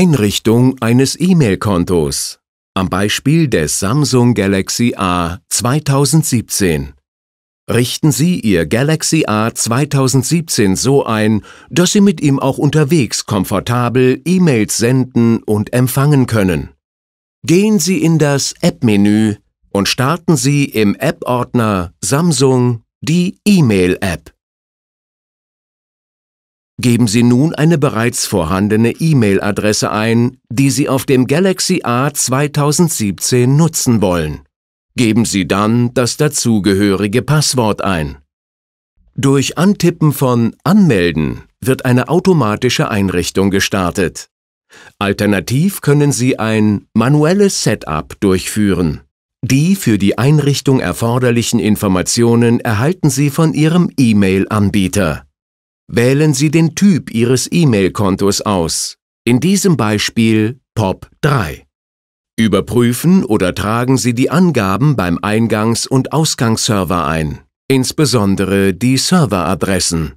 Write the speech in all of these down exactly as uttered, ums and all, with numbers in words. Einrichtung eines E-Mail-Kontos. Am Beispiel des Samsung Galaxy A zwanzig siebzehn. Richten Sie Ihr Galaxy A zwanzig siebzehn so ein, dass Sie mit ihm auch unterwegs komfortabel E-Mails senden und empfangen können. Gehen Sie in das App-Menü und starten Sie im App-Ordner Samsung die E-Mail-App. Geben Sie nun eine bereits vorhandene E-Mail-Adresse ein, die Sie auf dem Galaxy A zwanzig siebzehn nutzen wollen. Geben Sie dann das dazugehörige Passwort ein. Durch Antippen von Anmelden wird eine automatische Einrichtung gestartet. Alternativ können Sie ein manuelles Setup durchführen. Die für die Einrichtung erforderlichen Informationen erhalten Sie von Ihrem E-Mail-Anbieter. Wählen Sie den Typ Ihres E-Mail-Kontos aus, in diesem Beispiel P O P drei. Überprüfen oder tragen Sie die Angaben beim Eingangs- und Ausgangsserver ein, insbesondere die Serveradressen.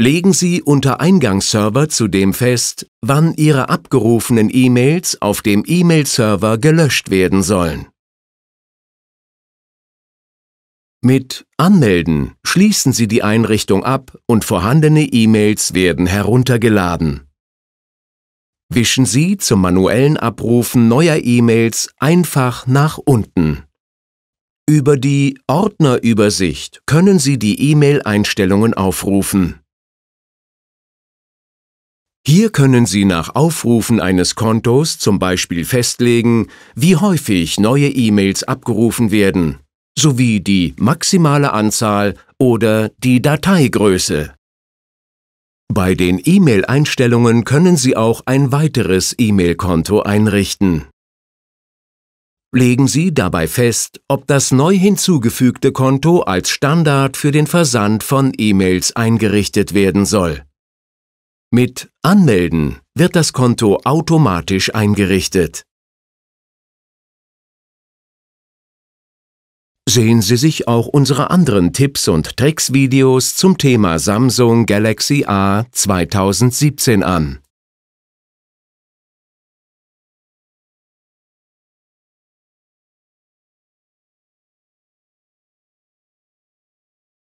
Legen Sie unter Eingangsserver zudem fest, wann Ihre abgerufenen E-Mails auf dem E-Mail-Server gelöscht werden sollen. Mit Anmelden schließen Sie die Einrichtung ab und vorhandene E-Mails werden heruntergeladen. Wischen Sie zum manuellen Abrufen neuer E-Mails einfach nach unten. Über die Ordnerübersicht können Sie die E-Mail-Einstellungen aufrufen. Hier können Sie nach Aufrufen eines Kontos zum Beispiel festlegen, wie häufig neue E-Mails abgerufen werden, sowie die maximale Anzahl oder die Dateigröße. Bei den E-Mail-Einstellungen können Sie auch ein weiteres E-Mail-Konto einrichten. Legen Sie dabei fest, ob das neu hinzugefügte Konto als Standard für den Versand von E-Mails eingerichtet werden soll. Mit Anmelden wird das Konto automatisch eingerichtet. Sehen Sie sich auch unsere anderen Tipps und Tricks-Videos zum Thema Samsung Galaxy A zwanzig siebzehn an.